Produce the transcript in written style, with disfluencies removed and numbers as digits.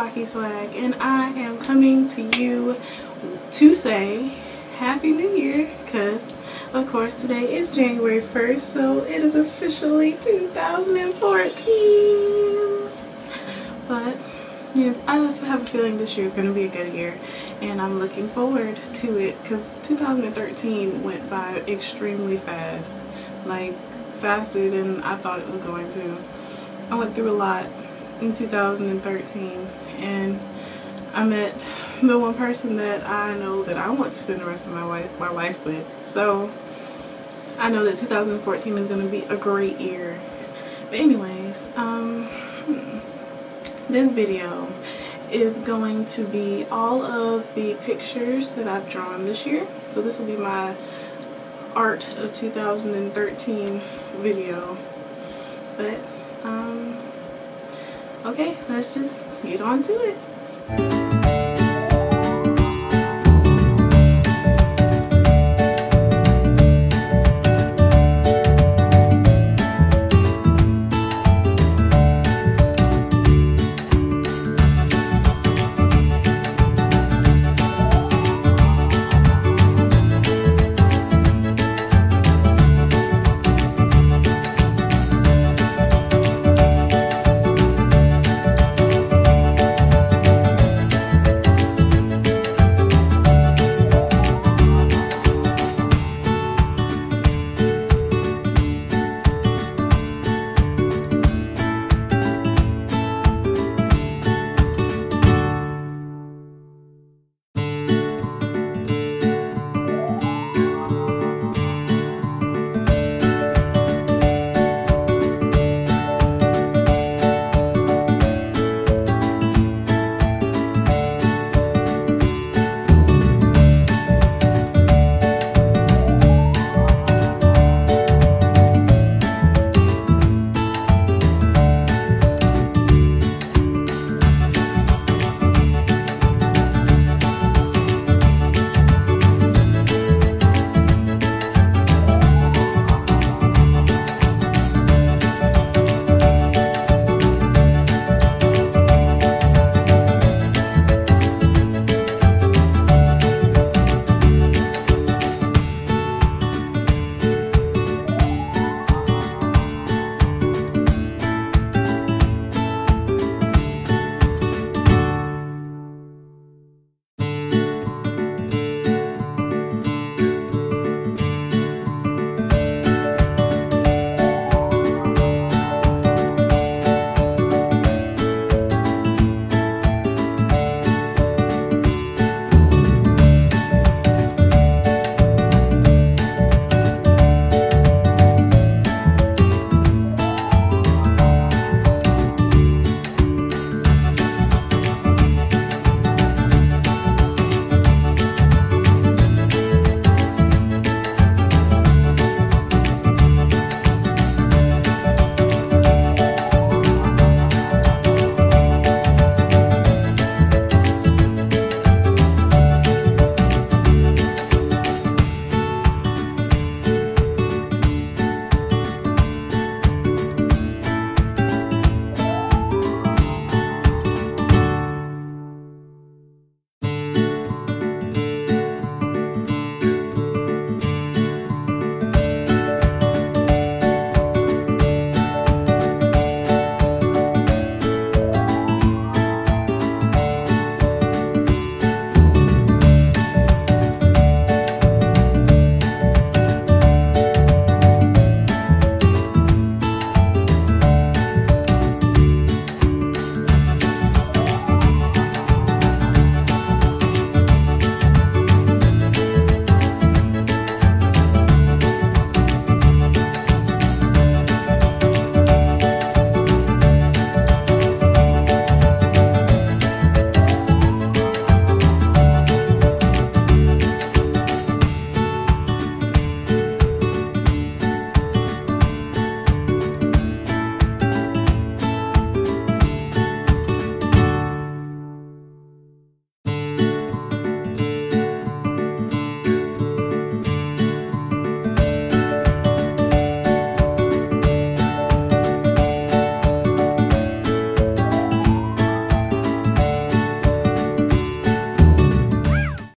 TsubakiSwagg, and I am coming to you to say Happy New Year, because of course today is January 1st, so it is officially 2014. But yeah, I have a feeling this year is going to be a good year, and I'm looking forward to it because 2013 went by extremely fast, like faster than I thought it was going to. I went through a lot in 2013, and I met the one person that I know that I want to spend the rest of my life with. So I know that 2014 is going to be a great year. But anyways, this video is going to be all of the pictures that I've drawn this year. So this will be my art of 2013 video. But okay, let's just get on to it.